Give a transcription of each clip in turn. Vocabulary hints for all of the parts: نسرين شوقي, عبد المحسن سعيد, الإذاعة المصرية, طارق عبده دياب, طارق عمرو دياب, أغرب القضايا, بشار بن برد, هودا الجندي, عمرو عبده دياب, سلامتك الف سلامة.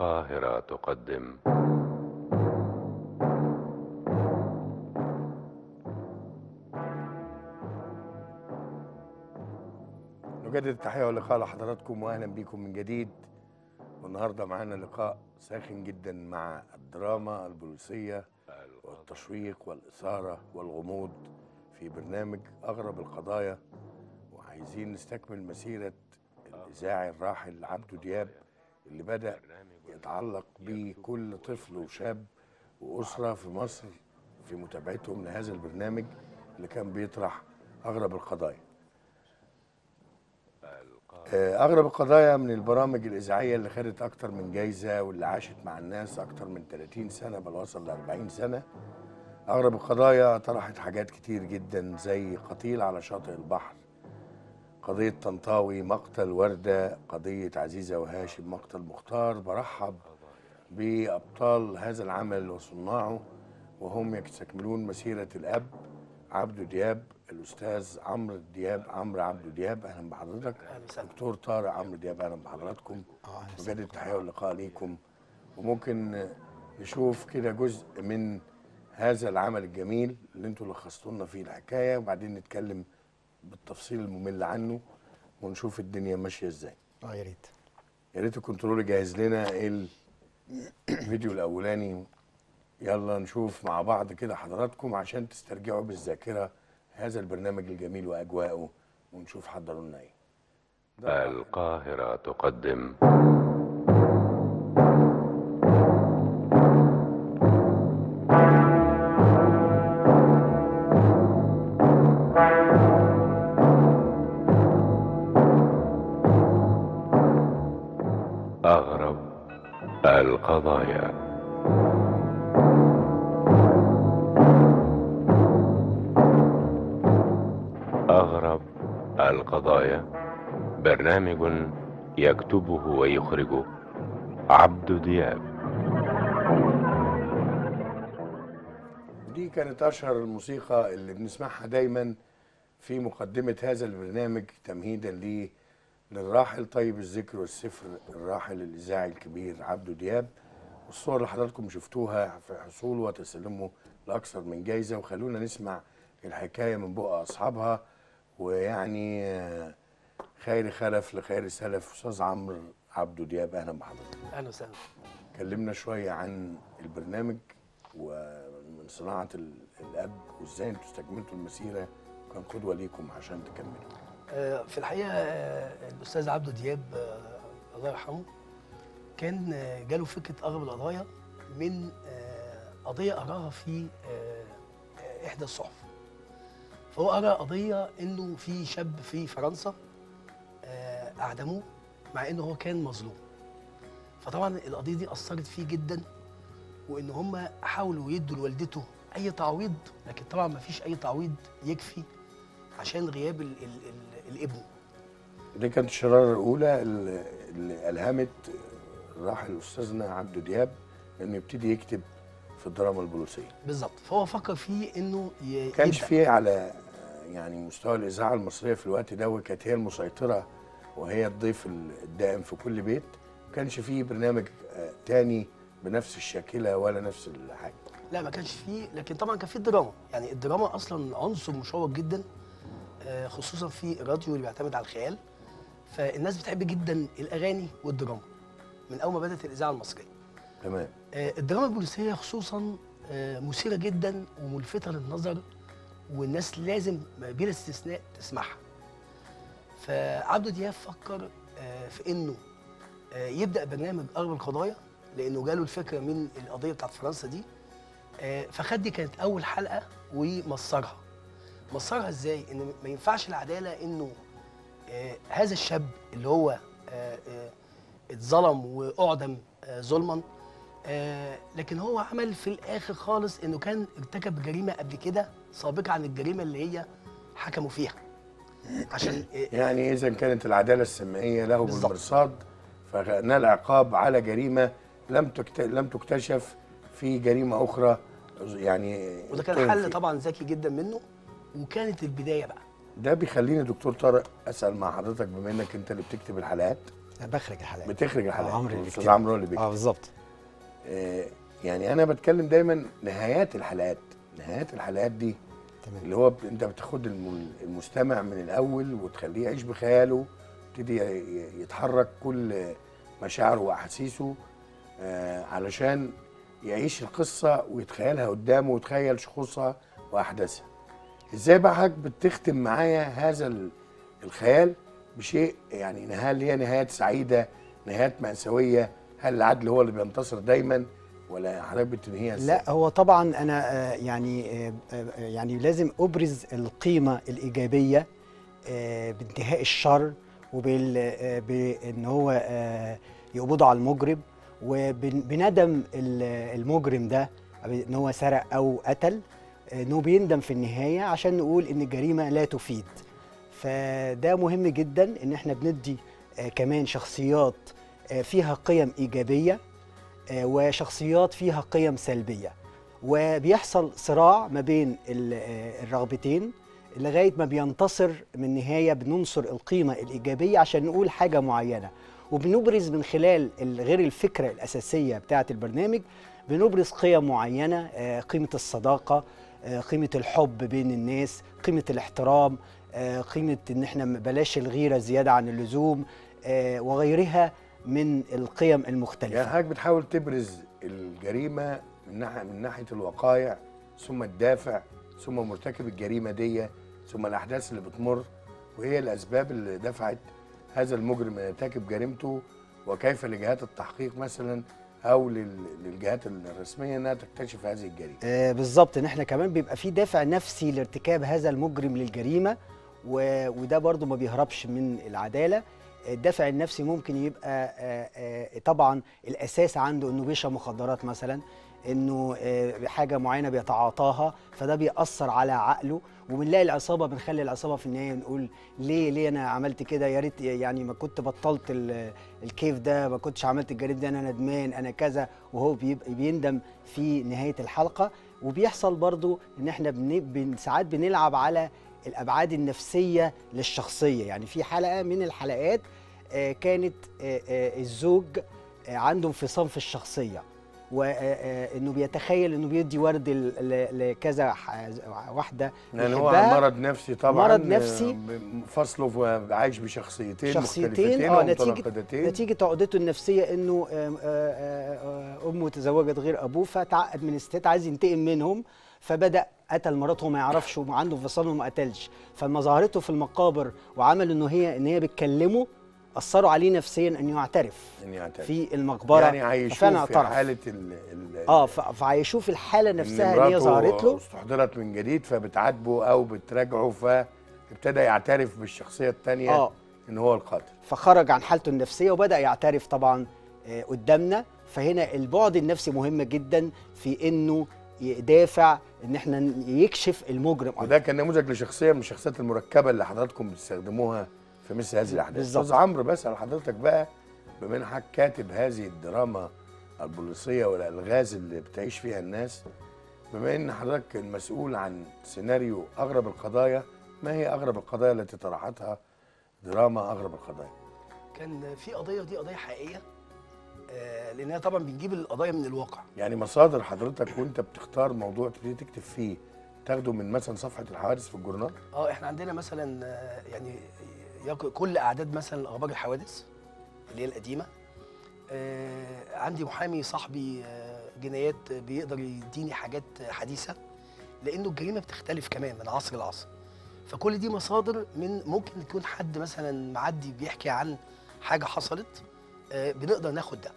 القاهرة تقدم نجدد التحية واللقاء لحضراتكم وأهلا بكم من جديد. والنهارده معانا لقاء ساخن جدا مع الدراما البوليسية والتشويق والإثارة والغموض في برنامج أغرب القضايا، وعايزين نستكمل مسيرة الإذاعي الراحل عبده دياب اللي بدأ يتعلق بكل طفل وشاب وأسرة في مصر في متابعتهم لهذا البرنامج اللي كان بيطرح أغرب القضايا. أغرب القضايا من البرامج الإذاعية اللي خدت أكتر من جايزة واللي عاشت مع الناس أكتر من 30 سنة بل وصل ل 40 سنة. أغرب القضايا طرحت حاجات كتير جدا زي قتيل على شاطئ البحر، قضية طنطاوي، مقتل وردة، قضية عزيزة وهاشم، مقتل مختار. برحب بأبطال هذا العمل وصناعه وهم يستكملون مسيرة الأب عبده دياب، الأستاذ عمرو دياب، عمرو عبده دياب. أهلا بحضرتك. دكتور طارق عمرو دياب، أهلا بحضراتكم. بجد التحية واللقاء ليكم. وممكن نشوف كده جزء من هذا العمل الجميل اللي انتوا لخصتوا لنا فيه الحكاية، وبعدين نتكلم بالتفصيل الممل عنه ونشوف الدنيا ماشيه ازاي. يا ريت الكنترول يجهز لنا الفيديو الاولاني. يلا نشوف مع بعض كده حضراتكم عشان تسترجعوا بالذاكره هذا البرنامج الجميل واجواءه، ونشوف حضروا لنا ايه. القاهره تقدم القضايا. أغرب القضايا برنامج يكتبه ويخرجه عبده دياب. دي كانت أشهر الموسيقى اللي بنسمعها دايما في مقدمة هذا البرنامج تمهيدا ليه للراحل طيب الذكر والسفر الراحل الإذاعي الكبير عبده دياب. والصور اللي حضراتكم شفتوها في حصوله وتسلمه لأكثر من جايزة. وخلونا نسمع الحكاية من بقى أصحابها، ويعني خير خلف لخير سلف. أستاذ عمرو عبده دياب، أهلا بحضرتك. أهلا وسهلا. كلمنا شوية عن البرنامج ومن صناعة الأب وإزاي أنتوا استكملتوا المسيرة، وكان قدوة ليكم عشان تكملوا. في الحقيقه الاستاذ عبده دياب الله يرحمه كان جاله فكره اغرب القضايا من قضيه قراها في احدى الصحف. فهو قرا قضيه انه في شاب في فرنسا اعدموه مع انه هو كان مظلوم. فطبعا القضيه دي اثرت فيه جدا، وان هم حاولوا يدوا لوالدته اي تعويض، لكن طبعا ما فيش اي تعويض يكفي عشان غياب الابن. دي كانت الشراره الاولى اللي الهمت الراحل استاذنا عبده دياب انه يبتدي يكتب في الدراما البوليسيه. بالظبط. فهو فكر فيه انه ما كانش فيه على يعني مستوى الاذاعه المصريه في الوقت ده، كانت هي المسيطره وهي الضيف الدائم في كل بيت. ما كانش فيه برنامج تاني بنفس الشاكله ولا نفس الحاجه. لا ما كانش فيه، لكن طبعا كان فيه الدراما. يعني الدراما اصلا عنصر مشوق جدا خصوصا في الراديو اللي بيعتمد على الخيال. فالناس بتحب جدا الاغاني والدراما من اول ما بدات الاذاعه المصريه. تمام. الدراما البوليسيه خصوصا مثيره جدا وملفته للنظر، والناس لازم بلا استثناء تسمعها. فعبده دياب فكر في انه يبدا برنامج اغرب القضايا لانه جاله الفكره من القضيه بتاعت فرنسا دي. فخد دي كانت اول حلقه ومصرها. مصرها ازاي؟ ان ما ينفعش العداله انه هذا الشاب اللي هو اتظلم واعدم ظلما، لكن هو عمل في الاخر خالص انه كان ارتكب جريمه قبل كده سابقه عن الجريمه اللي هي حكموا فيها. عشان يعني اذا كانت العداله السمائيه له بالمرصاد، فنال عقاب على جريمه لم تكتشف في جريمه اخرى. يعني وده كان حل طبعا ذكي جدا منه، وكانت البدايه بقى. ده بيخليني دكتور طارق اسال مع حضرتك، بما انك انت اللي بتكتب الحلقات بخرج الحلقات. بتخرج الحلقات. عمرو اللي بيكتب. بالظبط. يعني انا بتكلم دايما نهايات الحلقات، دي تمام. اللي هو انت بتاخد المستمع من الاول وتخليه يعيش بخياله، يبتدي يتحرك كل مشاعره واحاسيسه علشان يعيش القصه ويتخيلها قدامه ويتخيل شخوصها واحداثها. ازاي بقى حضرتك بتختم معايا هذا الخيال بشيء يعني هل هي نهايات سعيده، نهايات مأساويه، هل العدل هو اللي بينتصر دايما ولا حضرتك بتنهيها ازاي؟ لا هو طبعا انا يعني لازم ابرز القيمه الايجابيه بانتهاء الشر وبان هو يقبضوا على المجرم وبندم المجرم ده ان هو سرق او قتل، انه بيندم في النهايه عشان نقول ان الجريمه لا تفيد. فده مهم جدا ان احنا بندي كمان شخصيات فيها قيم ايجابيه وشخصيات فيها قيم سلبيه، وبيحصل صراع ما بين الرغبتين لغايه ما بينتصر من النهايه. بننصر القيمه الايجابيه عشان نقول حاجه معينه، وبنبرز من خلال غير الفكره الاساسيه بتاعه البرنامج، بنبرز قيم معينه، قيمه الصداقه، قيمه الحب بين الناس، قيمه الاحترام، قيمه ان احنا بلاش الغيره زياده عن اللزوم، وغيرها من القيم المختلفه. يعني حضرتك بتحاول تبرز الجريمه من ناحيه الوقائع، ثم الدافع، ثم مرتكب الجريمه دي، ثم الاحداث اللي بتمر وهي الاسباب اللي دفعت هذا المجرم يرتكب جريمته، وكيف لجهات التحقيق مثلا او للجهات الرسميه انها تكتشف هذه الجريمه. بالظبط، ان احنا كمان بيبقى في دافع نفسي لارتكاب هذا المجرم للجريمه، وده برضو ما بيهربش من العداله. الدافع النفسي ممكن يبقى طبعا الاساس عنده انه بيشرب مخدرات مثلا، انه حاجه معينه بيتعاطاها، فده بيأثر على عقله، وبنلاقي العصابه، بنخلي العصابه في النهايه نقول ليه انا عملت كده، يا ريت يعني ما كنت بطلت الكيف ده، ما كنتش عملت الجريمه دي، انا ندمان، انا كذا، وهو بيندم في نهايه الحلقه. وبيحصل برضو ان احنا ساعات بنلعب على الابعاد النفسيه للشخصيه. يعني في حلقه من الحلقات كانت الزوج عنده انفصام في الشخصيه، وانه بيتخيل انه بيدي ورد لكذا واحده بيحبها، هو مرض نفسي طبعا، مرض نفسي فصله وعايش بشخصيتين مختلفتين ومتناقضتين، نتيجه عقدته النفسيه انه امه تزوجت غير ابوه، فتعقد من الستات، عايز ينتقم منهم، فبدأ قتل مراته وما يعرفش، وعنده انفصام وما قتلش. فلما ظهرته في المقابر وعملوا ان هي بتكلمه، اثروا عليه نفسيا انه يعترف في المقبره، يعني هيشوف في حاله فهيشوف الحاله نفسها ان هي ظهرت له، استحضرت من جديد، فبتعاتبه او بتراجعه، فابتدى يعترف بالشخصيه الثانيه ان هو القاتل، فخرج عن حالته النفسيه وبدا يعترف طبعا قدامنا. فهنا البعد النفسي مهم جدا في انه يدافع ان احنا يكشف المجرم. وده كان نموذج لشخصيه من الشخصيات المركبه اللي حضراتكم بتستخدموها في مثل هذه الاحداث. استاذ عمرو، بسال حضرتك بقى، بما ان حضرتك كاتب هذه الدراما البوليسيه والالغاز اللي بتعيش فيها الناس، بما ان حضرتك المسؤول عن سيناريو اغرب القضايا، ما هي اغرب القضايا التي طرحتها دراما اغرب القضايا؟ كان في قضيه، ودي قضيه حقيقيه، لانها طبعا بنجيب القضايا من الواقع. يعني مصادر حضرتك وانت بتختار موضوع تبتدي تكتب فيه تاخده من مثلا صفحه الحوادث في الجورنال؟ احنا عندنا مثلا يعني كل اعداد مثلا اخبار الحوادث اللي هي القديمه، عندي محامي صاحبي جنايات بيقدر يديني حاجات حديثه، لانه الجريمه بتختلف كمان من عصر لعصر، فكل دي مصادر من ممكن يكون حد مثلا معدي بيحكي عن حاجه حصلت، بنقدر ناخد ده.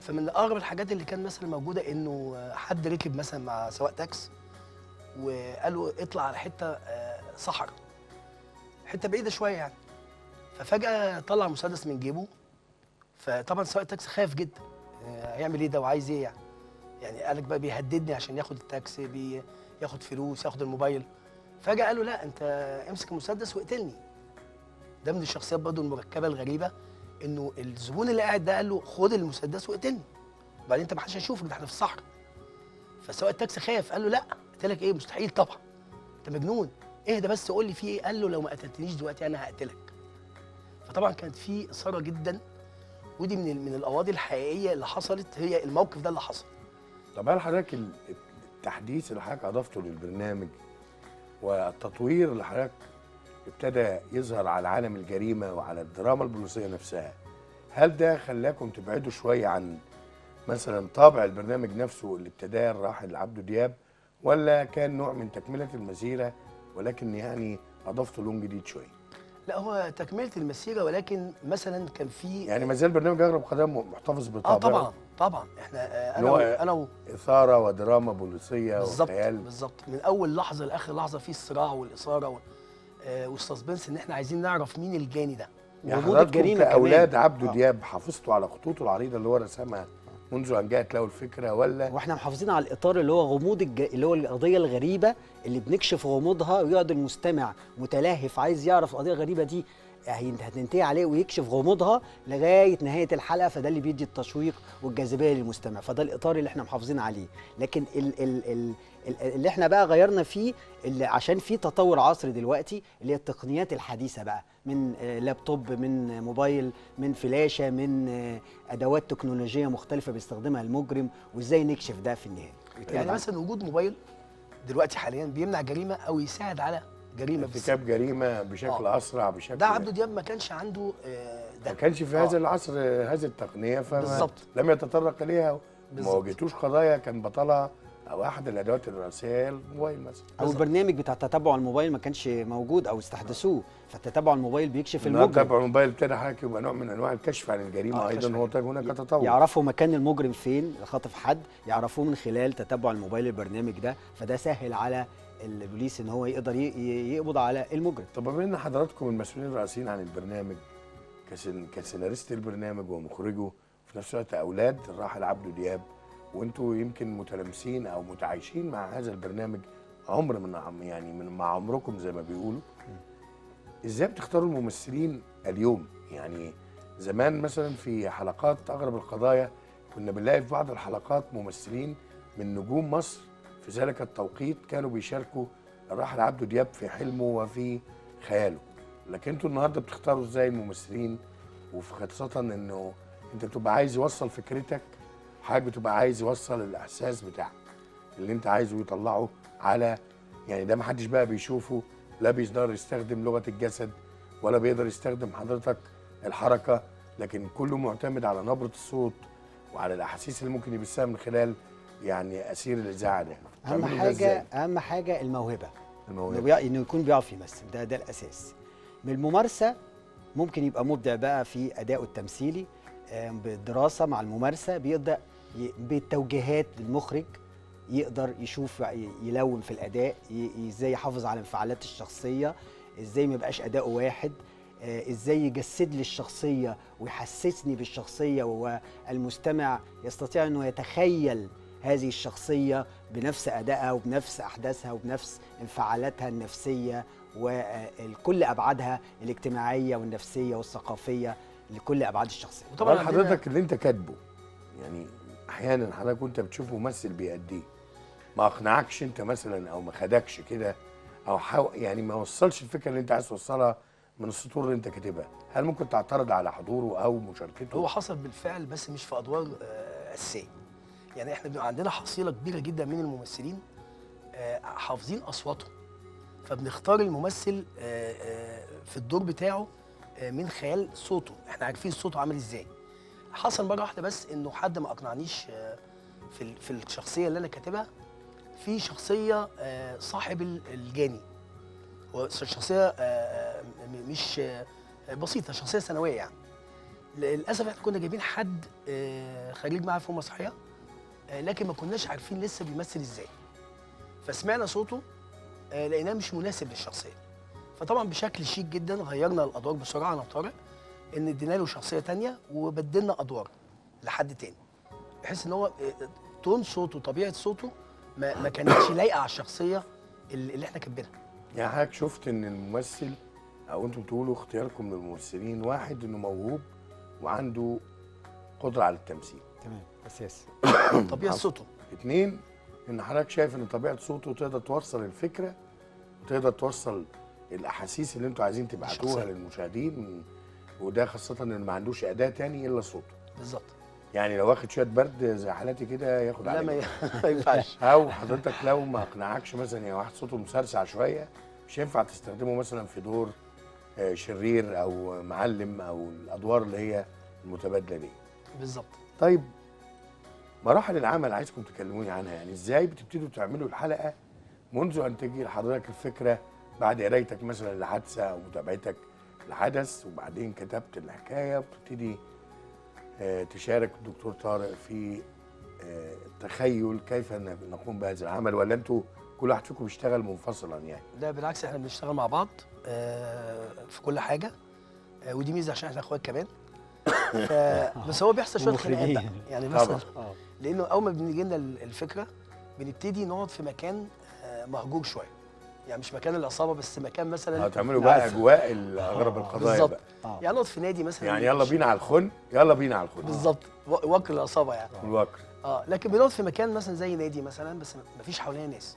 فمن اغرب الحاجات اللي كان مثلا موجوده، انه حد ركب مثلا مع سواق تاكس وقال له اطلع على حته صحراء، حته بعيده شويه يعني، ففجاه طلع مسدس من جيبه، فطبعا سواق التاكسي خاف جدا، هيعمل ايه ده وعايز ايه يعني قالك بقى بيهددني عشان ياخد التاكسي، بياخد فلوس، ياخد الموبايل. فجاه قال له لا، انت امسك المسدس واقتلني. ده من الشخصيات برضه المركبه الغريبه، انه الزبون اللي قاعد ده قال له خد المسدس واقتلني، وبعدين انت ما حدش هيشوفك، ده احنا في الصحراء. فسواق التاكسي خاف، قال له لا، قتلك ايه، مستحيل طبعا، انت مجنون، اهدى بس قول لي في ايه. قال له لو ما قتلتنيش دلوقتي انا هقتلك. فطبعا كانت في اثاره جدا، ودي من القواضي الحقيقيه اللي حصلت، هي الموقف ده اللي حصل. طب هل حضرتك التحديث اللي حضرتك اضفته للبرنامج والتطوير اللي حضرتك ابتدى يظهر على عالم الجريمه وعلى الدراما البوليسيه نفسها، هل ده خلاكم تبعدوا شويه عن مثلا طابع البرنامج نفسه اللي ابتداه الراحل عبده دياب، ولا كان نوع من تكمله المسيره ولكن يعني اضفتوا لون جديد شويه؟ لا هو تكمله المسيره، ولكن مثلا كان في يعني ما زال برنامج اغرب القضايا محتفظ بطابعه. طبعا طبعا، احنا انا اثاره ودراما بوليسيه وخيال. بالظبط، من اول لحظه لاخر لحظه في الصراع والاثاره والسسبنس، ان احنا عايزين نعرف مين الجاني ده ووجود الجريمه. اولاد عبده دياب حافظتوا على خطوطه العريضه اللي هو رسمها منذ ان جاءت له الفكره، ولا واحنا محافظين على الاطار اللي هو غموض اللي هو القضيه الغريبه اللي بنكشف غموضها، ويقعد المستمع متلهف عايز يعرف القضيه الغريبه دي هتنتهي عليه ويكشف غموضها لغايه نهايه الحلقه، فده اللي بيدي التشويق والجاذبيه للمستمع، فده الاطار اللي احنا محافظين عليه. لكن اللي احنا بقى غيرنا فيه، اللي عشان فيه تطور عصري دلوقتي، اللي هي التقنيات الحديثه بقى، من لابتوب، من موبايل، من فلاشه، من ادوات تكنولوجيه مختلفه بيستخدمها المجرم، وازاي نكشف ده في النهايه. يعني مثلا وجود موبايل دلوقتي حاليا بيمنع جريمه او يساعد على جريمه، ارتكاب جريمه بشكل اسرع بشكل. ده عبده دياب ما كانش عنده ده، ما كانش في هذا العصر هذه التقنيه، فلم يتطرق اليها، ما واجهتوش قضايا كان بطلها او احد الادوات الرئيسيه الموبايل مثلا، او البرنامج بتاع تتبع الموبايل ما كانش موجود او استحدثوه، فالتتبع الموبايل بيكشف المجرم. تتبع الموبايل ابتدى حضرتك يبقى نوع من انواع الكشف عن الجريمه، ايضا هو هناك تطور، يعرفوا مكان المجرم فين، خاطف حد يعرفوه من خلال تتبع الموبايل البرنامج ده، فده سهل على البوليس ان هو يقدر يقبض على المجرم. طب بما ان حضراتكم المسؤولين الرئيسيين عن البرنامج كسيناريست البرنامج ومخرجه، وفي نفس الوقت اولاد الراحل عبده دياب، وانتوا يمكن متلامسين او متعايشين مع هذا البرنامج عمر مع عمركم زي ما بيقولوا، ازاي بتختاروا الممثلين اليوم؟ يعني زمان مثلا في حلقات اغرب القضايا كنا بنلاقي في بعض الحلقات ممثلين من نجوم مصر في ذلك التوقيت كانوا بيشاركوا الراحل عبده دياب في حلمه وفي خياله، لكن انتوا النهارده بتختاروا ازاي الممثلين؟ وخاصة انه انت بتبقى عايز يوصل فكرتك، حضرتك بتبقى عايز يوصل الاحساس بتاعك اللي انت عايزه يطلعه على، يعني ده ما حدش بقى بيشوفه، لا بيقدر يستخدم لغه الجسد ولا بيقدر يستخدم حضرتك الحركه، لكن كله معتمد على نبره الصوت وعلى الاحاسيس اللي ممكن يبثها من خلال يعني اسير الاذاعه ده. اهم حاجه الموهبه، انه يكون بيعرف يمثل، ده الاساس. من الممارسه ممكن يبقى مبدع بقى في ادائه التمثيلي، بالدراسه مع الممارسه بيقدر بالتوجيهات للمخرج يقدر يشوف يلون في الاداء، ازاي يحافظ على انفعالات الشخصيه، ازاي ما يبقاش اداؤه واحد، ازاي يجسد لي الشخصيه ويحسسني بالشخصيه، والمستمع يستطيع انه يتخيل هذه الشخصيه بنفس ادائها وبنفس احداثها وبنفس انفعالاتها النفسيه وكل ابعادها الاجتماعيه والنفسيه والثقافيه، لكل ابعاد الشخصيه. وطبعا حضرتك اللي انت كاتبه، يعني احيانا حضرتك وانت بتشوف ممثل بيأديه ما اقنعكش انت مثلا او ما خدكش كده، او يعني ما وصلش الفكره اللي انت عايز توصلها من السطور اللي انت كاتبها، هل ممكن تعترض على حضوره او مشاركته؟ هو حصل بالفعل، بس مش في ادوار اساسيه. يعني احنا بيبقى عندنا حصيله كبيره جدا من الممثلين حافظين اصواتهم، فبنختار الممثل في الدور بتاعه من خلال صوته، احنا عارفين صوته عامل ازاي. حصل مره واحده بس انه حد ما اقنعنيش في الشخصيه اللي انا كاتبها، في شخصيه صاحب الجاني، والشخصيه مش بسيطه، شخصيه ثانويه يعني. للاسف احنا كنا جايبين حد خريج معهد فنون مسرحيه، لكن ما كناش عارفين لسه بيمثل ازاي، فسمعنا صوته لقيناه مش مناسب للشخصيه، فطبعا بشكل شيك جدا غيرنا الادوار بسرعه انا وطارق، ان ادينا له شخصيه ثانيه وبدلنا ادوار لحد ثاني، بحيث ان هو تون صوته طبيعه صوته ما كانتش لايقه على الشخصيه اللي احنا كاتبينها. يعني حضرتك شفت ان الممثل او انتم بتقولوا اختياركم للممثلين، واحد انه موهوب وعنده قدره على التمثيل، تمام اساسي طبيعه صوته. اثنين ان حضرتك شايف ان طبيعه صوته تقدر توصل الفكره وتقدر توصل الاحاسيس اللي انتوا عايزين تبعتوها للمشاهدين وده خاصة ان ما عندوش اداء تاني الا صوته. بالظبط. يعني لو واخد شوية برد زي حالاتي كده ياخد عليك. لا ما ينفعش. او حضرتك لو ما اقنعكش مثلا يا واحد صوته مسرسع شوية مش هينفع تستخدمه مثلا في دور شرير او معلم او الادوار اللي هي المتبادلة دي. بالظبط. طيب مراحل العمل عايزكم تكلموني عنها، يعني ازاي بتبتدوا تعملوا الحلقة منذ ان تجي لحضرتك الفكرة بعد قرايتك مثلا للحادثة او متابعتك الحدث وبعدين كتبت الحكايه وبتبتدي تشارك الدكتور طارق في التخيل كيف نقوم بهذا العمل، ولا انتوا كل واحد فيكم بيشتغل منفصلا يعني؟ لا بالعكس احنا بنشتغل مع بعض في كل حاجه ودي ميزه عشان احنا اخوات كمان. بس هو بيحصل شويه خناقات يعني مثلا لانه اول ما بنيجي لنا الفكره بنبتدي نقعد في مكان مهجور شويه. يعني مش مكان العصابه بس مكان مثلا هتعملوا بقى اجواء اغرب القضايا بقى. يعني نقعد في نادي مثلا يعني يلا بينا على الخن، يلا بينا على الخن. بالظبط وكر العصابه يعني. الوكر. لكن بنقعد في مكان مثلا زي نادي مثلا بس مفيش حوالينا ناس.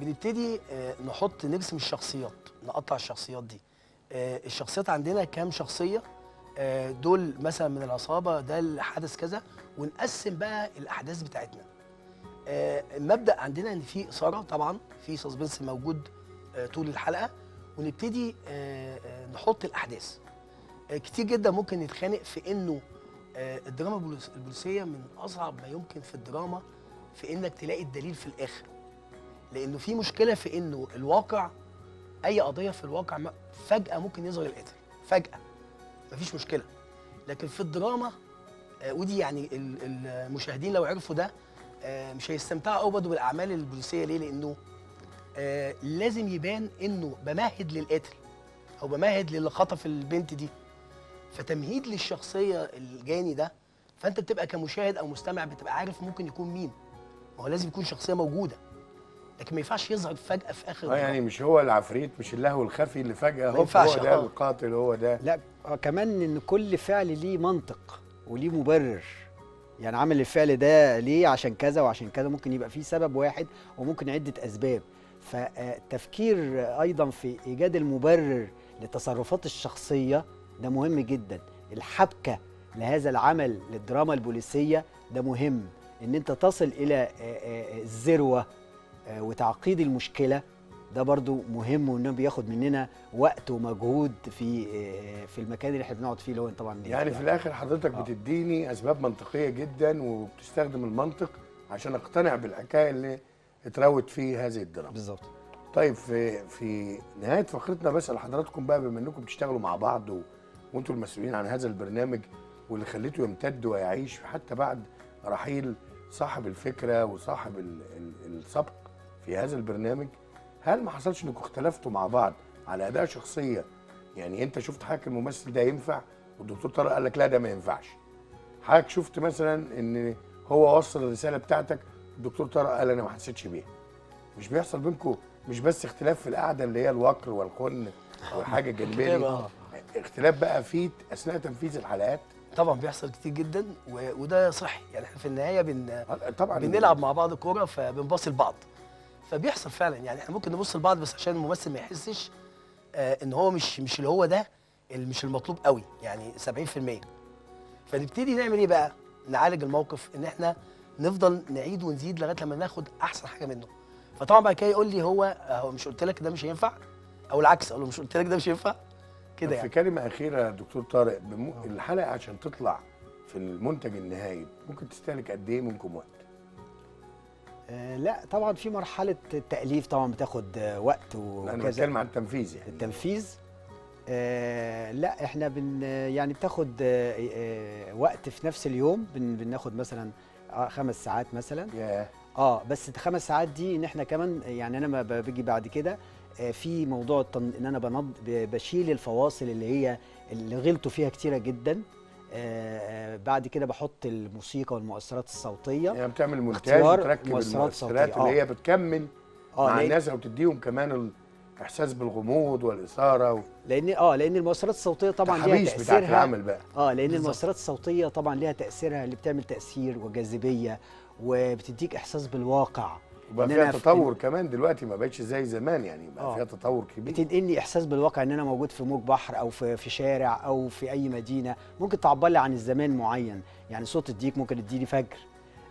بنبتدي نحط نرسم الشخصيات، نقطع الشخصيات دي. الشخصيات عندنا كام شخصيه، دول مثلا من العصابه، ده الحدث كذا، ونقسم بقى الاحداث بتاعتنا. المبدأ عندنا ان في اثاره طبعا، في سسبنس موجود طول الحلقه، ونبتدي نحط الاحداث. كتير جدا ممكن نتخانق في انه الدراما البوليسيه من اصعب ما يمكن في الدراما في انك تلاقي الدليل في الاخر. لانه في مشكله في انه الواقع، اي قضيه في الواقع فجاه ممكن يظهر القتل، فجاه مفيش مشكله. لكن في الدراما ودي يعني المشاهدين لو عرفوا ده مش هيستمتعوا أبدا بالاعمال البوليسيه. ليه؟ لانه لازم يبان انه بمهد للقتل او بمهد للي خطف البنت دي، فتمهيد للشخصيه الجاني ده، فانت بتبقى كمشاهد او مستمع بتبقى عارف ممكن يكون مين. ما هو لازم يكون شخصيه موجوده، لكن ما ينفعش يظهر فجاه في اخر يعني مش هو العفريت، مش اللهو الخفي اللي فجاه هو ده القاتل، هو ده. لا كمان ان كل فعل ليه منطق وليه مبرر. يعني عمل الفعل ده ليه؟ عشان كذا وعشان كذا، ممكن يبقى فيه سبب واحد وممكن عدة أسباب. فالتفكير أيضا في إيجاد المبرر لتصرفات الشخصية ده مهم جدا. الحبكة لهذا العمل للدراما البوليسية ده مهم، إن أنت تصل إلى الذروة وتعقيد المشكلة ده برضو مهم، وانه بياخد مننا وقت ومجهود في المكان اللي احنا بنقعد فيه اللي هو طبعا يعني في الاخر حضرتك بتديني اسباب منطقيه جدا وبتستخدم المنطق عشان اقتنع بالحكايه اللي اتراوت فيه هذه الدراما. بالظبط. طيب في نهايه فقرتنا بسال حضراتكم بقى، بما انكم بتشتغلوا مع بعض وانتم المسؤولين عن هذا البرنامج واللي خليته يمتد ويعيش حتى بعد رحيل صاحب الفكره وصاحب السبق في هذا البرنامج، هل ما حصلش انكم اختلفتوا مع بعض على اداء شخصيه؟ يعني انت شفت حضرتك الممثل ده ينفع والدكتور طارق قال لك لا ده ما ينفعش. حضرتك شفت مثلا ان هو وصل الرساله بتاعتك، الدكتور طارق قال انا ما حسيتش بيها. مش بيحصل بينكم مش بس اختلاف في القعده اللي هي الوكر والخن والحاجه الجانبيه دي، اختلاف بقى في اثناء تنفيذ الحلقات؟ طبعا بيحصل كتير جدا وده صحي. يعني احنا في النهايه طبعا بنلعب مع بعض كوره فبنباصي لبعض، فبيحصل فعلا. يعني احنا ممكن نبص لبعض بس عشان الممثل ما يحسش ان هو مش اللي هو ده، مش المطلوب قوي يعني 70%. فنبتدي نعمل ايه بقى؟ نعالج الموقف ان احنا نفضل نعيد ونزيد لغايه لما ناخد احسن حاجه منه. فطبعا بعد كده يقول لي هو مش قلت لك ده مش هينفع؟ او العكس اقول له مش قلت لك ده مش هينفع؟ كده يعني. في كلمه اخيره دكتور طارق، الحلقه عشان تطلع في المنتج النهائي ممكن تستهلك قد ايه منكم وقت؟ لا طبعا في مرحله التاليف طبعا بتاخد وقت وكذا. انا بتكلم عن التنفيذ يعني. التنفيذ لا احنا يعني بتاخد وقت في نفس اليوم، بناخد مثلا 5 ساعات مثلا. بس ال5 ساعات دي ان احنا كمان يعني انا ما بيجي بعد كده في موضوع ان انا بشيل الفواصل اللي غلطوا فيها كتيره جدا. بعد كده بحط الموسيقى والمؤثرات الصوتيه. يعني بتعمل مونتاج وتركب المؤثرات اللي هي بتكمل مع الناس او تديهم كمان الاحساس بالغموض والاثاره لان المؤثرات الصوتيه طبعا ليها تاثيرها بتاعت العمل بقى. لان المؤثرات الصوتيه طبعا ليها تاثيرها اللي بتعمل تاثير وجاذبيه وبتديك احساس بالواقع. وبقى فيها تطور كمان دلوقتي، ما بقتش زي زمان يعني، بقى فيها تطور كبير. بتنقلني احساس بالواقع ان انا موجود في موج بحر او في شارع او في اي مدينه، ممكن تعبر لي عن الزمان معين، يعني صوت الديك ممكن يديني فجر،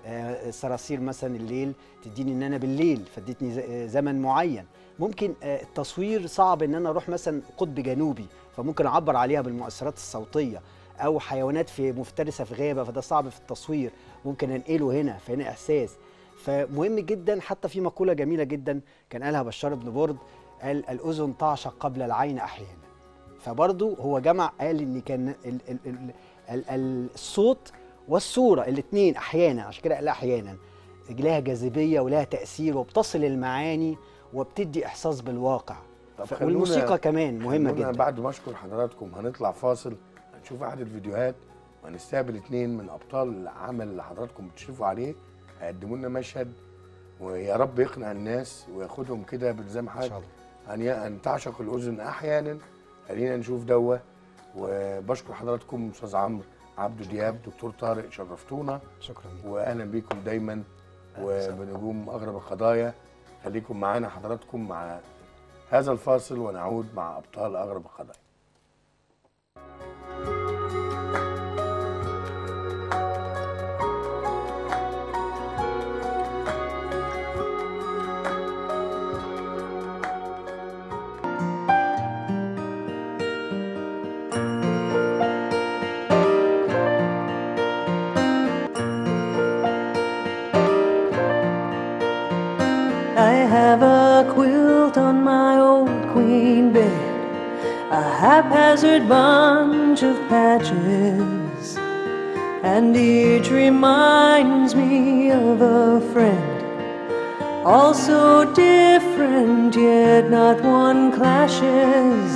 الصراصير مثلا الليل تديني ان انا بالليل، فادتني زمن معين. ممكن التصوير صعب ان انا اروح مثلا قطب جنوبي، فممكن اعبر عليها بالمؤثرات الصوتيه، او حيوانات في مفترسه في غابه، فده صعب في التصوير، ممكن انقله هنا، فهنا احساس. فمهم جدا، حتى في مقوله جميله جدا كان قالها بشار بن برد، قال الاذن تعشق قبل العين احيانا. فبرضه هو جمع، قال ان كان الصوت والصوره الاثنين احيانا، عشان كده قال احيانا لها جاذبيه ولها تاثير وبتصل المعاني وبتدي احساس بالواقع. والموسيقى كمان مهمه جدا. بعد ما اشكر حضراتكم هنطلع فاصل، هنشوف احد الفيديوهات وهنستقبل اثنين من ابطال العمل اللي حضراتكم بتشرفوا عليه، هيقدموا لنا مشهد ويا رب يقنع الناس وياخدهم كده بالزام حاج ان تعشق الاذن احيانا. خلينا نشوف دوه. وبشكر حضراتكم استاذ عمرو عبده دياب، دكتور طارق، شرفتونا. شكرا واهلا بيكم دايما وبنجوم اغرب القضايا. خليكم معانا حضراتكم مع هذا الفاصل ونعود مع ابطال اغرب القضايا. Haphazard bunch of patches, and each reminds me of a friend, all so different, yet not one clashes.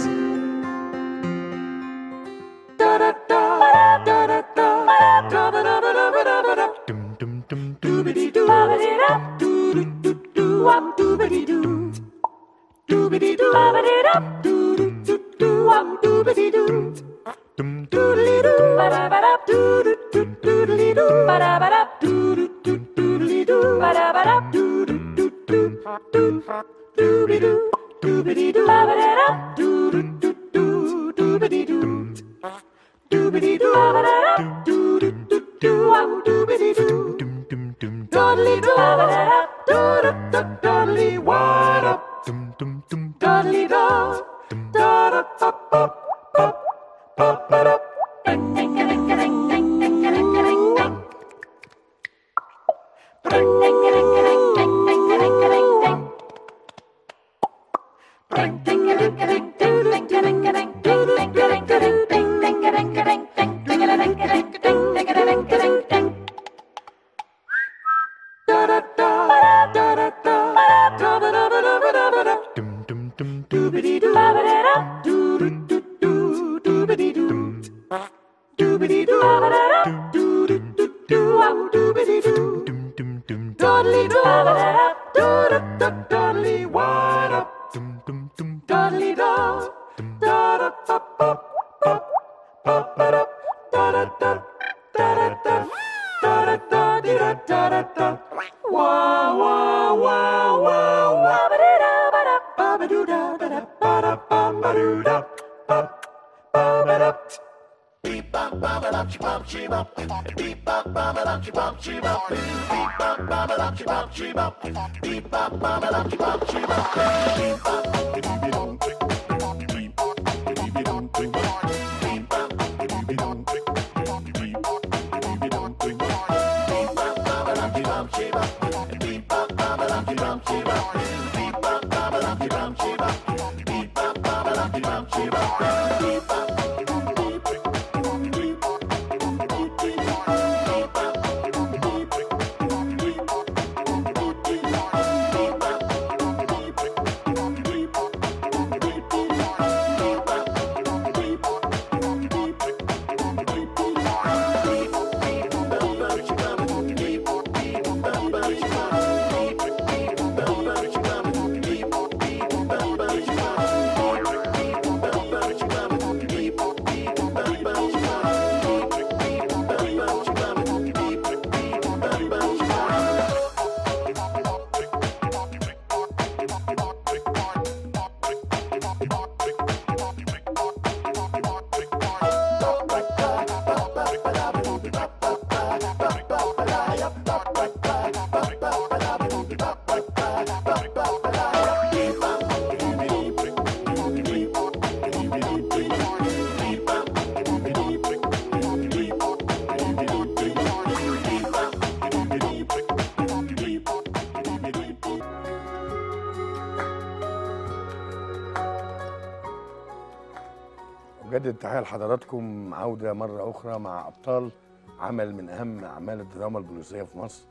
بجد التحية لحضراتكم، عودة مرة أخرى مع أبطال عمل من أهم أعمال الدراما البوليسية في مصر،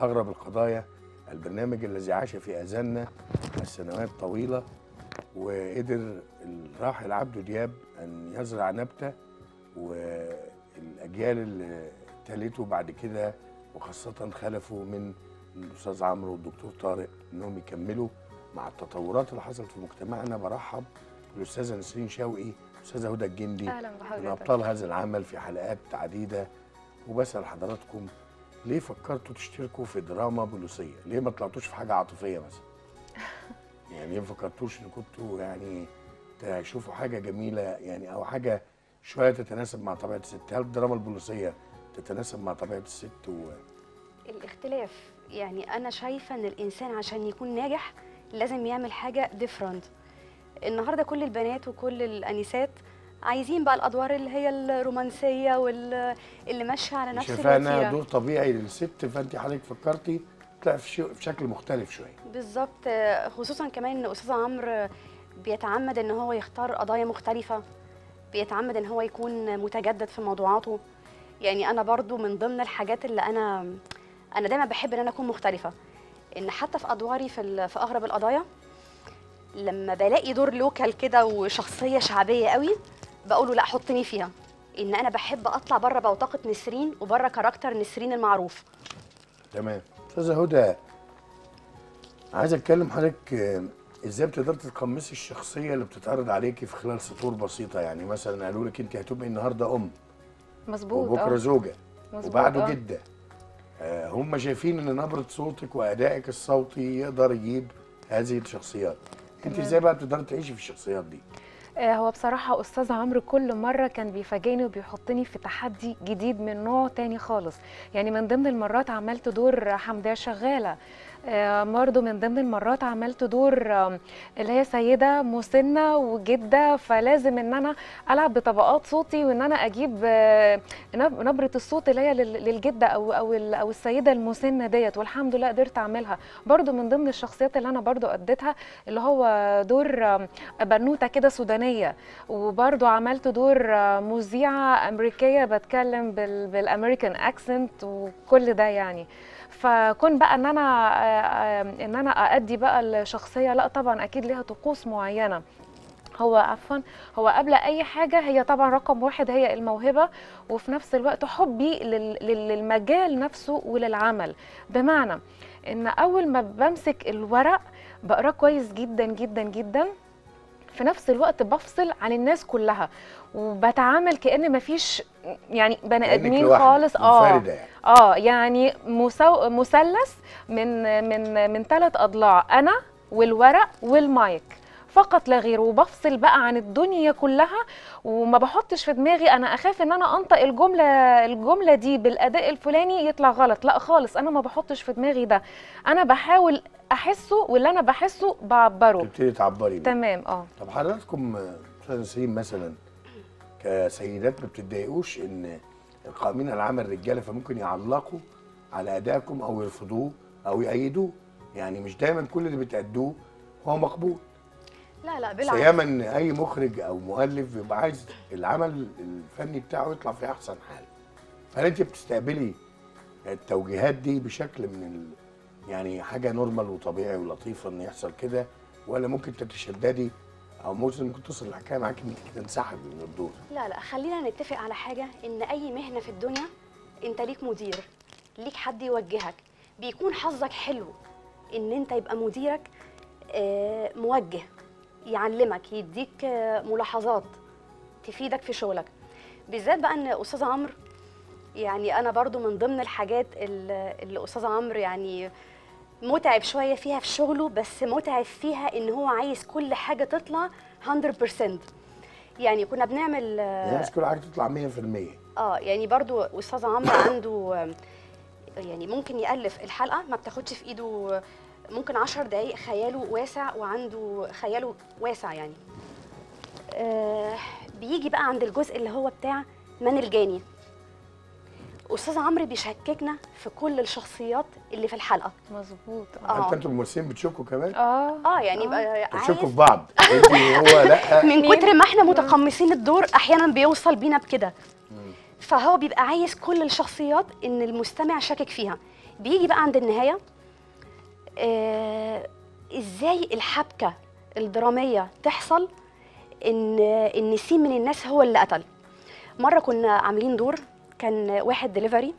أغرب القضايا، البرنامج الذي عاش في أذاننا السنوات طويلة، وقدر الراحل عبده دياب أن يزرع نبتة والأجيال اللي تلته بعد كده وخاصة خلفه من الأستاذ عمرو والدكتور طارق إنهم يكملوا مع التطورات اللي حصلت في مجتمعنا. برحب بالأستاذة نسرين شوقي، الأستاذة هودا الجندي، من أبطال هذا العمل في حلقات عديدة. وبسأل حضراتكم، ليه فكرتوا تشتركوا في دراما بوليسية؟ ليه ما طلعتوش في حاجة عاطفية مثلا؟ يعني ليه ما فكرتوش إن كنتوا يعني تشوفوا حاجة جميلة يعني أو حاجة شوية تتناسب مع طبيعة الست؟ هل الدراما البوليسية تتناسب مع طبيعة الست الاختلاف؟ يعني أنا شايفة إن الإنسان عشان يكون ناجح لازم يعمل حاجة ديفرنت. النهارده كل البنات وكل الانسات عايزين بقى الادوار اللي هي الرومانسيه واللي ماشيه على نفس الوتيره. شايفاها انها دور طبيعي للست، فانت حضرتك فكرتي تطلعي في شكل مختلف شويه. بالظبط، خصوصا كمان ان استاذ عمرو بيتعمد ان هو يختار قضايا مختلفه، بيتعمد ان هو يكون متجدد في موضوعاته. يعني انا برضو من ضمن الحاجات اللي انا دايما بحب ان انا اكون مختلفه، ان حتى في ادواري في اغرب القضايا لما بلاقي دور لوكال كده وشخصيه شعبيه قوي بقوله لا حطني فيها، ان انا بحب اطلع بره بوتقه نسرين وبره كاركتر نسرين المعروف. تمام. استاذه هدى، عايز اتكلم حضرتك ازاي بتقدري تتقمصي الشخصيه اللي بتتعرض عليكي في خلال سطور بسيطه؟ يعني مثلا قالوا لك انت هتبقي النهارده ام، مظبوط، وبكره زوجه، وبعده جده. هم شايفين ان نبره صوتك وادائك الصوتي يقدر يجيب هذه الشخصيات. انت ازاي بقى بتقدري تعيشي في الشخصيات دي؟ هو بصراحه استاذ عمرو كل مره كان بيفاجئني وبيحطني في تحدي جديد من نوع تاني خالص. يعني من ضمن المرات عملت دور حمديه شغاله، برضه من ضمن المرات عملت دور اللي هي سيده مسنه وجده، فلازم ان انا العب بطبقات صوتي وان انا اجيب نبره الصوت اللي هي للجده او السيده المسنه ديت، والحمد لله قدرت اعملها. برضه من ضمن الشخصيات اللي انا برضه اديتها اللي هو دور بنوته كده سودانيه، وبرضه عملت دور مذيعه امريكيه بتكلم بالامريكان اكسنت وكل ده. يعني فكون بقى ان انا اادي بقى الشخصيه، لا طبعا اكيد ليها طقوس معينه. هو قبل اي حاجه هي طبعا رقم واحد هي الموهبه، وفي نفس الوقت حبي للمجال نفسه وللعمل. بمعنى ان اول ما بمسك الورق بقراه كويس جدا جدا جدا، في نفس الوقت بفصل عن الناس كلها وبتعامل كأن مفيش يعني بني ادمين خالص. يعني مثلث من 3 اضلاع، انا والورق والمايك فقط لا غير، وبفصل بقى عن الدنيا كلها وما بحطش في دماغي. انا اخاف ان انا انطق الجمله دي بالاداء الفلاني يطلع غلط، لا خالص، انا ما بحطش في دماغي ده، انا بحاول احسه واللي انا بحسه بعبره. تبتدي تعبري بقى. تمام. طب حضراتكم استاذه نسرين مثلا كسيدات ما بتتضايقوش ان القائمين على العمل رجاله فممكن يعلقوا على ادائكم او يرفضوه او يأيدوه؟ يعني مش دايما كل اللي بتأدوه هو مقبول. لا بالعكس، سيما ان اي مخرج او مؤلف بيبقى عايز العمل الفني بتاعه يطلع في احسن حال. فهل انت بتستقبلي التوجيهات دي بشكل من يعني حاجه نورمال وطبيعي ولطيفه ان يحصل كده، ولا ممكن تتشددي او ممكن توصل الحكايه معاكي انك تنسحبي من الدور؟ لا خلينا نتفق على حاجه، ان اي مهنه في الدنيا انت ليك مدير، ليك حد يوجهك. بيكون حظك حلو ان انت يبقى مديرك موجه، يعلمك، يديك ملاحظات تفيدك في شغلك. بالذات بقى ان استاذ عمرو، يعني انا برضو من ضمن الحاجات اللي استاذ عمرو يعني متعب شويه فيها في شغله، بس متعب فيها ان هو عايز كل حاجه تطلع 100%. يعني كنا بنعمل عايز كل حاجه تطلع 100%. يعني برضو استاذ عمرو عنده يعني ممكن يألف الحلقه ما بتاخدش في ايده ممكن 10 دقايق، خياله واسع وعنده خياله واسع. يعني بيجي بقى عند الجزء اللي هو بتاع من الجاني، استاذ عمرو بيشككنا في كل الشخصيات اللي في الحلقه. مظبوط. حتى انتوا الممثلين بتشكوا كمان؟ يعني يبقى بتشكوا في بعض. انت هو لا من كتر ما احنا متقمصين الدور احيانا بيوصل بينا بكده. فهو بيبقى عايز كل الشخصيات ان المستمع شاكك فيها. بيجي بقى عند النهايه ازاي الحبكه الدراميه تحصل ان سين من الناس هو اللي قتل. مره كنا عاملين دور كان واحد دليفري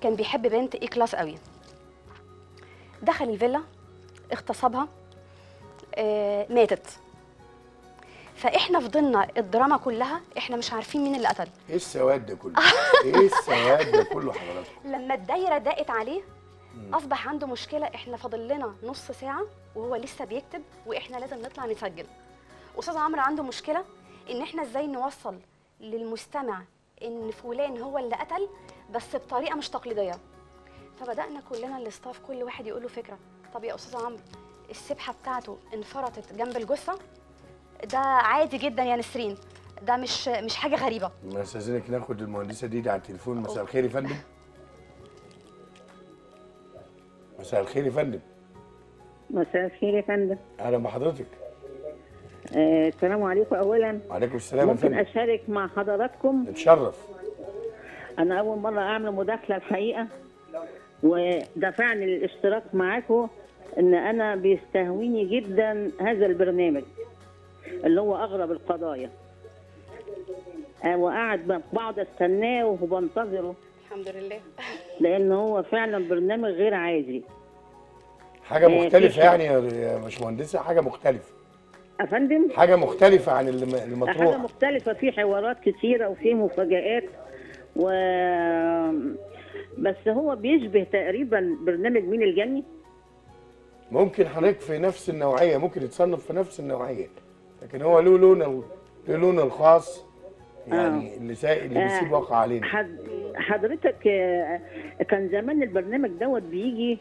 كان بيحب بنت اي كلاس قوي. دخل الفيلا اغتصبها ماتت. فاحنا فضلنا الدراما كلها احنا مش عارفين مين اللي قتل. ايه السواد ده كله؟ ايه السواد ده كله حضرتك؟ لما الدايره ضاقت عليه اصبح عنده مشكله. احنا فاضل لنا نص ساعه وهو لسه بيكتب واحنا لازم نطلع نسجل. استاذ عمرو عنده مشكله ان احنا ازاي نوصل للمستمع ان فلان هو اللي قتل بس بطريقه مش تقليديه. فبدانا كلنا الاستاف كل واحد يقول له فكره. طب يا استاذ عمرو السبحه بتاعته انفرطت جنب الجثه ده عادي جدا يا نسرين، ده مش حاجه غريبه. استاذنك ناخد المهندسه دي على التليفون. مساء الخير يا فندم. مساء الخير يا فندم. مساء الخير يا فندم. اهلا بحضرتك. السلام عليكم. اولا وعليكم السلام. ممكن اشارك مع حضراتكم؟ اتشرف. انا اول مره اعمل مداخله الحقيقه ودفعني للاشتراك معاكم ان انا بيستهويني جدا هذا البرنامج اللي هو اغرب القضايا وقعد بقعد استناه وبنتظره الحمد لله لان هو فعلا برنامج غير عادي، حاجه مختلفه. يعني يا باشمهندسه حاجه مختلفه يا فندم، حاجه مختلفه عن المطروح، حاجه مختلفه، في حوارات كتيره وفي مفاجآت بس هو بيشبه تقريبا برنامج مين الجني. ممكن حضرتك في نفس النوعيه، ممكن يتصنف في نفس النوعيه، لكن هو له لون الخاص يعني اللي بيسيب واقع علينا. حضرتك كان زمان البرنامج دوت بيجي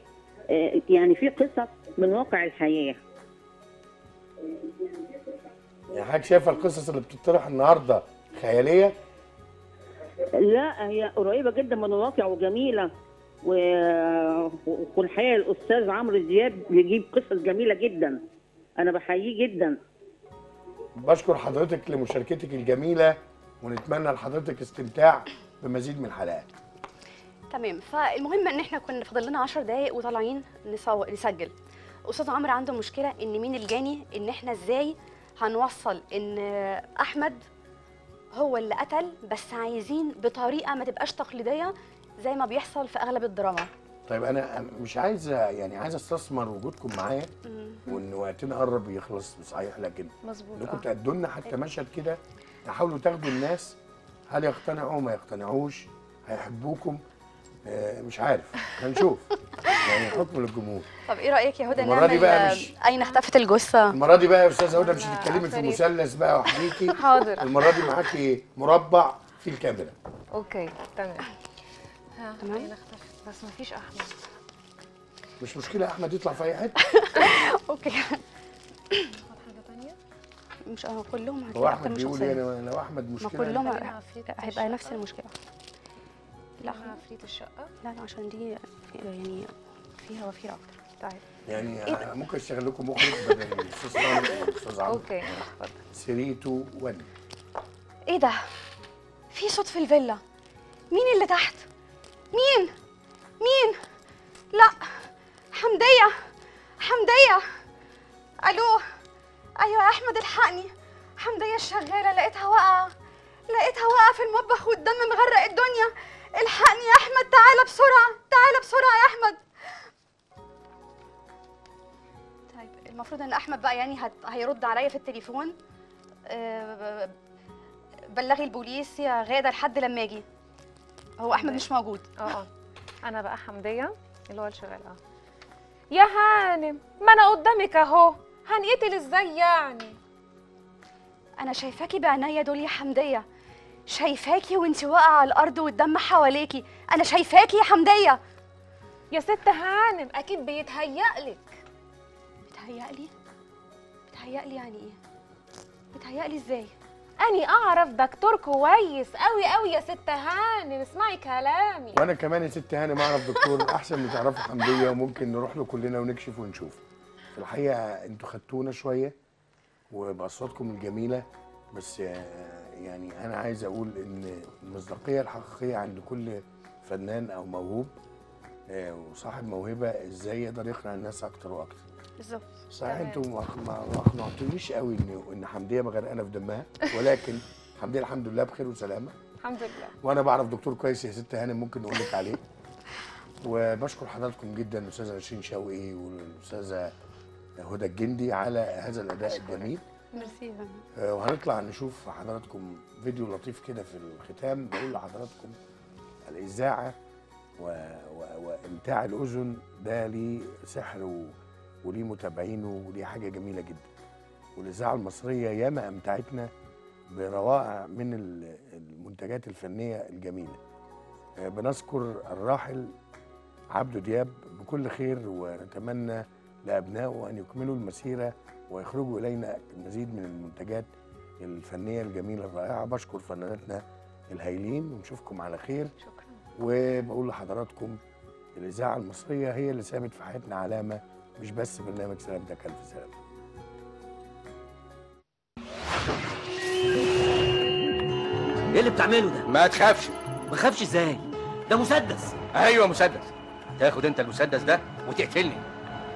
يعني فيه قصص من واقع الحياه. يعني حضرتك شايفه القصص اللي بتطرح النهارده خياليه؟ لا هي قريبه جدا من الواقع وجميله والحقيقه الاستاذ عمرو دياب بيجيب قصص جميله جدا، انا بحييه جدا. بشكر حضرتك لمشاركتك الجميله ونتمنى لحضرتك استمتاع بمزيد من الحلقات. تمام. فالمهم ان احنا كنا فاضل لنا 10 دقائق وطالعين نسجل. استاذ عمرو عنده مشكله ان مين الجاني، ان احنا ازاي هنوصل ان احمد هو اللي قتل بس عايزين بطريقه ما تبقاش تقليديه زي ما بيحصل في اغلب الدراما. طيب انا مش عايز يعني عايز استثمر وجودكم معايا وان وقتنا قرب يخلص صحيح، لكن مظبوط انكم تأدوا لنا حتى مشهد كده تحاولوا تاخدوا الناس، هل يقتنعوا ما يقتنعوش، هيحبوكم مش عارف، هنشوف يعني حكم للجمهور. طب ايه رايك يا هدى نعمل بقى اين اختفت الجثه؟ المره دي بقى يا استاذه هدى مش هتتكلمي في مثلث بقى وحديكي. حاضر. المره دي معاكي مربع في الكاميرا. اوكي تمام. تمام. بس مفيش احمد. مش مشكله احمد يطلع في اي حته. اوكي. هاخد حاجه ثانيه؟ مش كلهم هتلاقي. هو احمد بيقول ايه لو احمد مشكله؟ كلهم هيبقى نفس المشكله. لا عفريت الشقه. لا عشان دي يعني فيها وفيره اكتر. تعالي. يعني إيه؟ ممكن اشتغل لكم مخرج بدل الاستاذ طارق والاستاذ عمرو. اوكي اتفضل. 3 2 1. ايه ده؟ في صوت في الفيلا. مين اللي تحت؟ مين؟ لا حمدية. الو ايوه يا احمد الحقني، حمدية الشغالة لقيتها واقعة في المطبخ والدم مغرق الدنيا. الحقني يا احمد، تعالى بسرعة يا احمد. طيب المفروض ان احمد بقى يعني هيرد عليا في التليفون، بلغي البوليس يا غادة لحد لما اجي. هو احمد مش موجود. انا بقى حمديه اللي هو الشغال. يا هانم ما انا قدامك اهو، هنقتل ازاي يعني؟ انا شايفاكي بعناية دول يا حمديه، شايفاكي وانت واقعه على الارض والدم حواليكي، انا شايفاكي يا حمديه. يا ست هانم اكيد بيتهيألك. بيتهيألي يعني ايه؟ بيتهيألي ازاي؟ اني اعرف دكتور كويس قوي قوي يا ست هاني، اسمعي كلامي. وانا كمان يا ست هاني ما اعرف دكتور احسن من تعرفه حمديه، وممكن نروح له كلنا ونكشف ونشوف. في الحقيقه انتوا خدتونا شويه وباصواتكم الجميله، بس يعني انا عايز اقول ان المصداقيه الحقيقيه عند كل فنان او موهوب وصاحب موهبه ازاي يقدر يقنع الناس اكتر واكتر. بالظبط. صحيح انتوا ما اقنعتونيش قوي ان حمديه مغرقانه في دمها، ولكن حمديه الحمد لله بخير وسلامه. الحمد لله. وانا بعرف دكتور كويس يا ست هانم ممكن اقول لك عليه. وبشكر حضراتكم جدا الاستاذه نسرين شوقي والاستاذه هودا الجندي على هذا الاداء الجميل. ميرسي. وهنطلع نشوف حضراتكم فيديو لطيف كده في الختام بقول لحضراتكم الاذاعه وامتاع الاذن ده ليه سحر وليه متابعينه وليه حاجه جميله جدا. والاذاعه المصريه ياما امتعتنا بروائع من المنتجات الفنيه الجميله. بنذكر الراحل عبده دياب بكل خير، ونتمنى لابنائه ان يكملوا المسيره ويخرجوا الينا المزيد من المنتجات الفنيه الجميله الرائعه. بشكر فناناتنا الهايلين ونشوفكم على خير. شكرا. وبقول لحضراتكم الاذاعه المصريه هي اللي سابت في حياتنا علامه، مش بس برنامج سلامتك ألف سلامة. ايه اللي بتعمله ده؟ ما تخافش. ما تخافش ازاي؟ ده مسدس. ايوه مسدس. تاخد انت المسدس ده وتقتلني.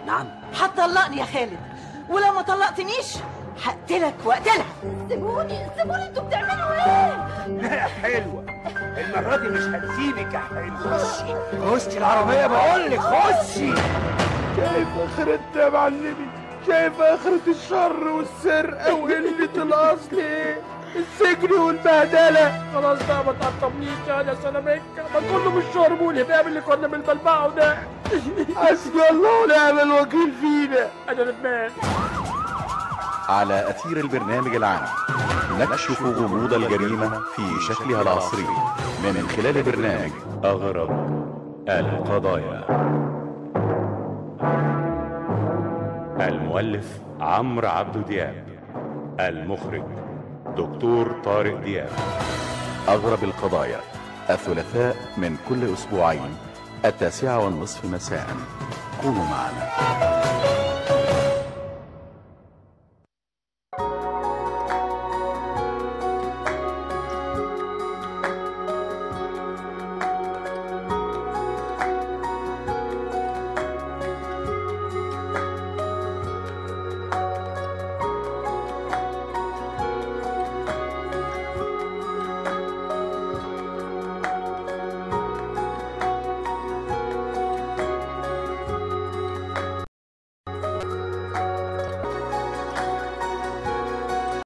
نعم. هتطلقني يا خالد، ولو ما طلقتنيش هقتلك واقتلها. سيبوني سيبوني، انتوا بتعملوا ايه؟ لا يا حلوة، المرة دي مش هنسيبك يا حلوة. خشي خشي العربية بقول لك، خشي. شايف اخرة يا معلمي، شايف اخرة الشر والسرقة وقلة الاصل ايه؟ السجن والبهدلة. خلاص بقى ما تعطبنيش يا سلامتك، ما كله مش شربولي بقى اللي كنا بنبلبعه ده. حسبي الله ونعم الوكيل فينا. انا ندمان. على أثير البرنامج العام نكشف غموض الجريمة في شكلها العصري من خلال برنامج أغرب القضايا. المؤلف عمرو عبده دياب، المخرج دكتور طارق دياب. أغرب القضايا الثلاثاء من كل أسبوعين 9:30 مساء. كونوا معنا.